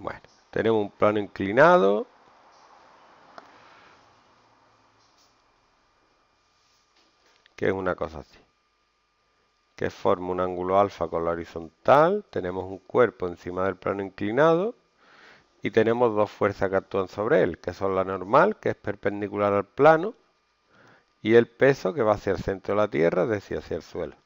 Bueno, tenemos un plano inclinado. Que es una cosa así. Que forma un ángulo alfa con la horizontal. Tenemos un cuerpo encima del plano inclinado. Y tenemos dos fuerzas que actúan sobre él. Que son la normal, que es perpendicular al plano. Y el peso que va hacia el centro de la Tierra, es decir, hacia el suelo.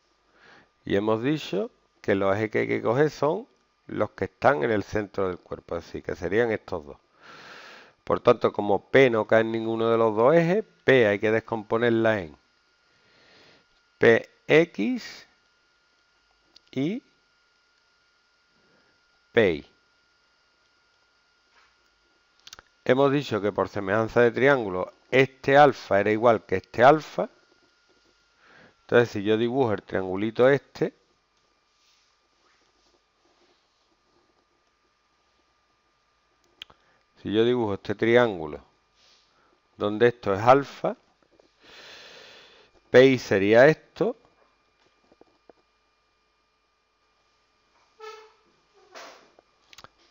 Y hemos dicho que los ejes que hay que coger son los que están en el centro del cuerpo, así que serían estos dos. Por tanto, como P no cae en ninguno de los dos ejes, P hay que descomponerla en PX y PY. Hemos dicho que por semejanza de triángulo, este alfa era igual que este alfa. Entonces, si yo dibujo el triangulito este, si yo dibujo este triángulo donde esto es alfa, PI sería esto,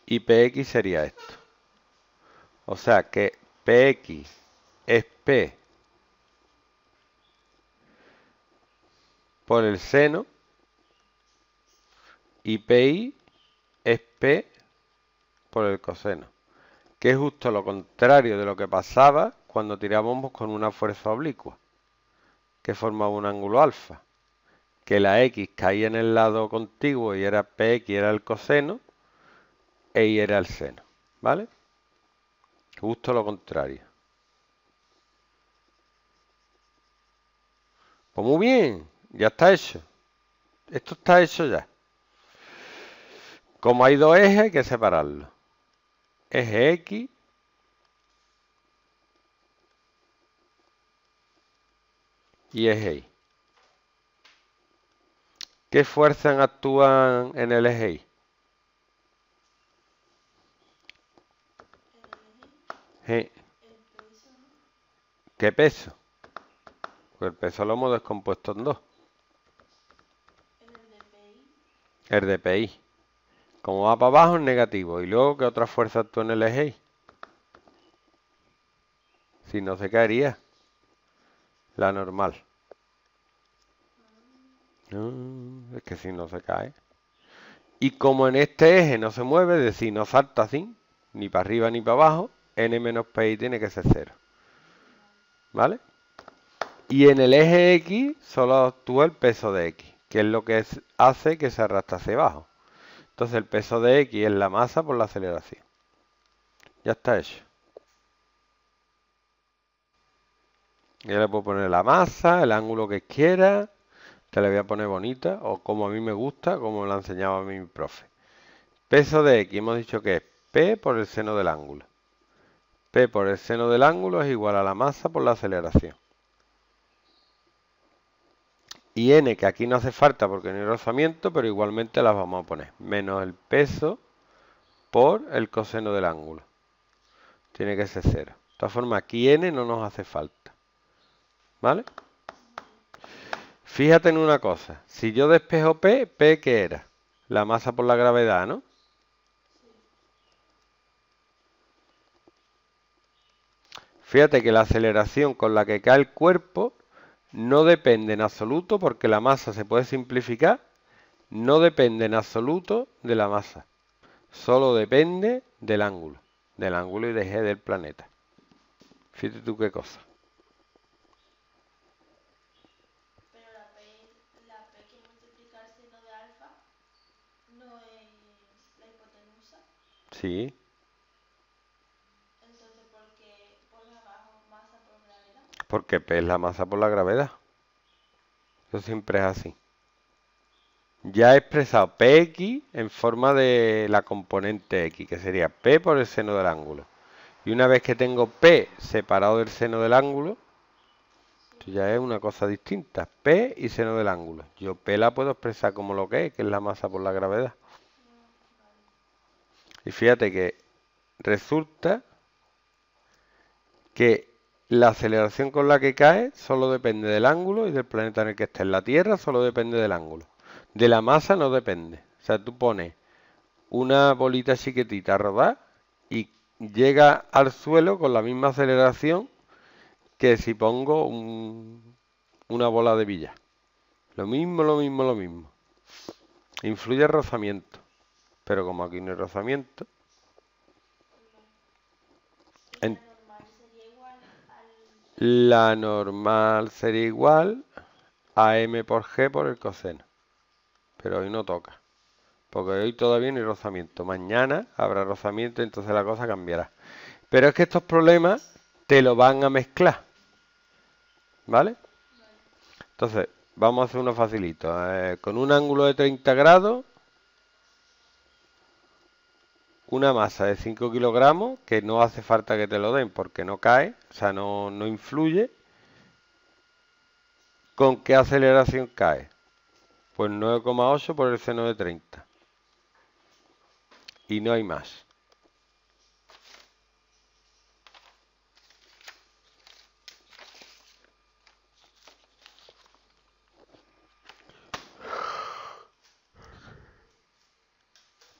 y PX sería esto. O sea que PX es P por el seno, y PI es P por el coseno. Que es justo lo contrario de lo que pasaba cuando tirábamos con una fuerza oblicua, que formaba un ángulo alfa, que la X caía en el lado contiguo y era PX, era el coseno, e Y era el seno, ¿vale? Justo lo contrario. Pues muy bien, ya está hecho. Esto está hecho ya. Como hay dos ejes, hay que separarlos. Eje X y eje Y. ¿Qué fuerzas actúan en el eje Y? ¿Qué peso? Pues el peso lo hemos descompuesto en dos. El de PI. Como va para abajo es negativo. ¿Y luego qué otra fuerza actúa en el eje Y? Si no se caería. La normal. Es que si no se cae. Y como en este eje no se mueve, es decir, no salta así, ni para arriba ni para abajo, N menos PI tiene que ser 0. ¿Vale? Y en el eje X solo actúa el peso de X, que es lo que hace que se arrastre hacia abajo. Entonces el peso de X es la masa por la aceleración. Ya está hecho. Ya le puedo poner la masa, el ángulo que quiera. Te la voy a poner bonita o como a mí me gusta, como me la enseñaba a mí mi profe. Peso de X hemos dicho que es P por el seno del ángulo. P por el seno del ángulo es igual a la masa por la aceleración. Y N, que aquí no hace falta porque no hay rozamiento, pero igualmente las vamos a poner. Menos el peso por el coseno del ángulo. Tiene que ser 0. De todas formas, aquí N no nos hace falta. ¿Vale? Fíjate en una cosa. Si yo despejo P, ¿P qué era? La masa por la gravedad, ¿no? Fíjate que la aceleración con la que cae el cuerpo no depende en absoluto, porque la masa se puede simplificar, no depende en absoluto de la masa. Solo depende del ángulo y de G del planeta. Fíjate tú qué cosa. Pero la P que multiplica el seno de alfa no es la hipotenusa. Sí. Porque P es la masa por la gravedad. Eso siempre es así. Ya he expresado PX en forma de la componente X, que sería P por el seno del ángulo. Y una vez que tengo P separado del seno del ángulo, esto ya es una cosa distinta. P y seno del ángulo. Yo P la puedo expresar como lo que es la masa por la gravedad. Y fíjate que resulta que la aceleración con la que cae solo depende del ángulo y del planeta en el que esté. En la Tierra solo depende del ángulo. De la masa no depende. O sea, tú pones una bolita chiquitita a rodar y llega al suelo con la misma aceleración que si pongo una bola de billar. Lo mismo, lo mismo, lo mismo. Influye el rozamiento. Pero como aquí no hay rozamiento... La normal sería igual a m por g por el coseno. Pero hoy no toca. Porque hoy todavía no hay rozamiento. Mañana habrá rozamiento y entonces la cosa cambiará. Pero es que estos problemas te lo van a mezclar. ¿Vale? Entonces... Vamos a hacer uno facilito. Con un ángulo de 30 grados, una masa de 5 kilogramos, que no hace falta que te lo den porque no cae, o sea, no influye. ¿Con qué aceleración cae? Pues 9,8 por el seno de 30. Y no hay más.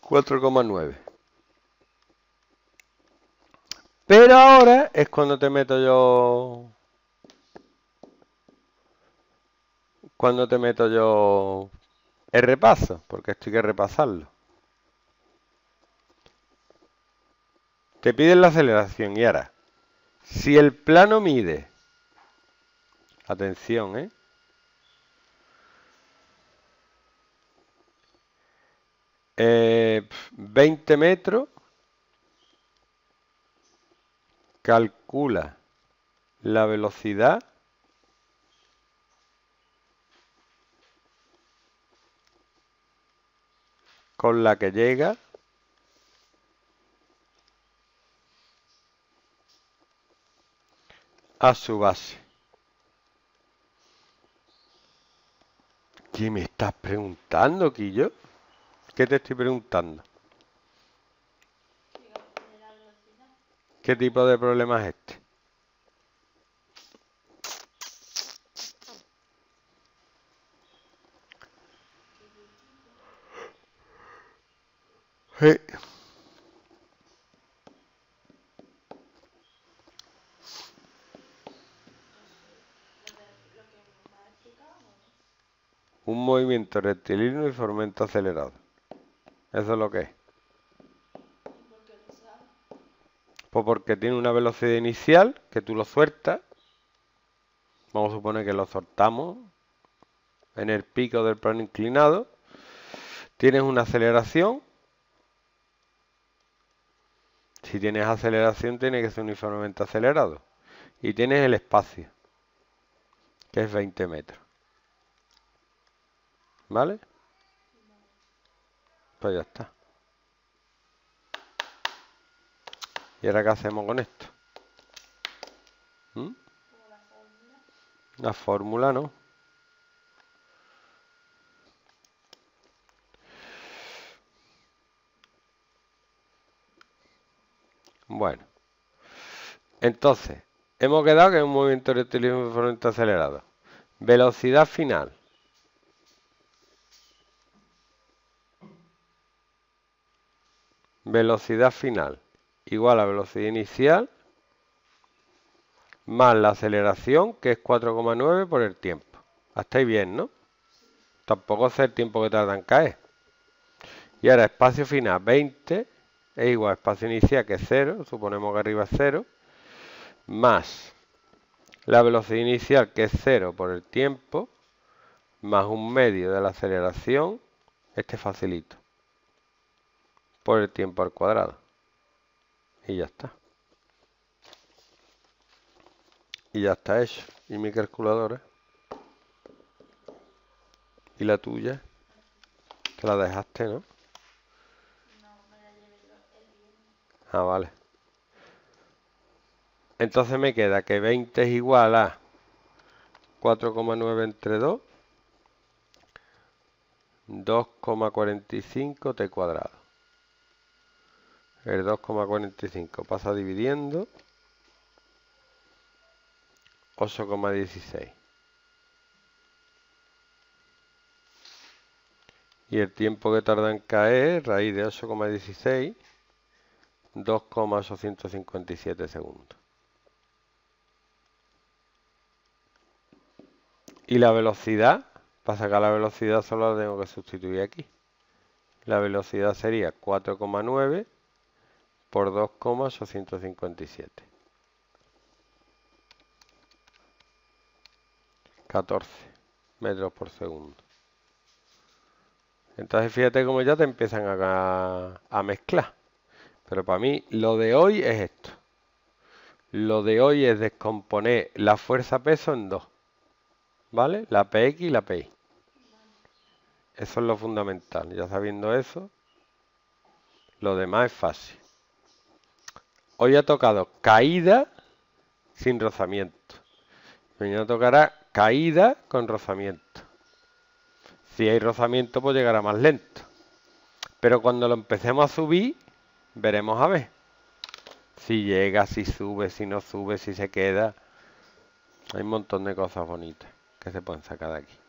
...4,9... Pero ahora es cuando te meto yo... el repaso, porque esto hay que repasarlo. Te piden la aceleración y ahora... Si el plano mide... Atención, ¿eh? ...20 metros... ...calcula... ...la velocidad... ...con la que llega... ...a su base. ¿Qué me estás preguntando, Quillo? ¿Qué te estoy preguntando? ¿Qué tipo de problema es este? Sí. Un movimiento rectilíneo y fomento acelerado. Eso es lo que es. Pues porque tiene una velocidad inicial que tú lo sueltas. Vamos a suponer que lo soltamos en el pico del plano inclinado. Tienes una aceleración. Si tienes aceleración tiene que ser uniformemente acelerado. Y tienes el espacio, que es 20 metros. ¿Vale? Pues ya está. ¿Y ahora qué hacemos con esto? La fórmula no. Bueno. Entonces, hemos quedado que es un movimiento rectilíneo uniformemente acelerado. Velocidad final. Velocidad final igual a velocidad inicial más la aceleración, que es 4,9 por el tiempo. Hasta ahí bien, ¿no? Tampoco sé el tiempo que tarda en caer. Y ahora espacio final, 20, es igual a espacio inicial, que es 0, suponemos que arriba es 0, más la velocidad inicial, que es 0 por el tiempo, más un medio de la aceleración, este facilito, por el tiempo al cuadrado. Y ya está. Y ya está hecho. Y mi calculadora. Y la tuya. Te la dejaste, ¿no? No, me la llevé yo el viernes. Ah, vale. Entonces me queda que 20 es igual a 4,9 entre 2. 2,45 t cuadrado. El 2,45 pasa dividiendo 8,16. y el tiempo que tarda en caer, raíz de 8,16, 2,857 segundos. Y la velocidad, para sacar la velocidad solo la tengo que sustituir aquí. La velocidad sería 4,9 por 2,857. 14 metros por segundo. Entonces fíjate cómo ya te empiezan a mezclar. Pero para mí lo de hoy es esto. Lo de hoy es descomponer la fuerza peso en dos. ¿Vale? La PX y la PY. Eso es lo fundamental. Ya sabiendo eso, lo demás es fácil. Hoy ha tocado caída sin rozamiento. Mañana tocará caída con rozamiento. Si hay rozamiento, pues llegará más lento. Pero cuando lo empecemos a subir, veremos a ver. Si llega, si sube, si no sube, si se queda. Hay un montón de cosas bonitas que se pueden sacar de aquí.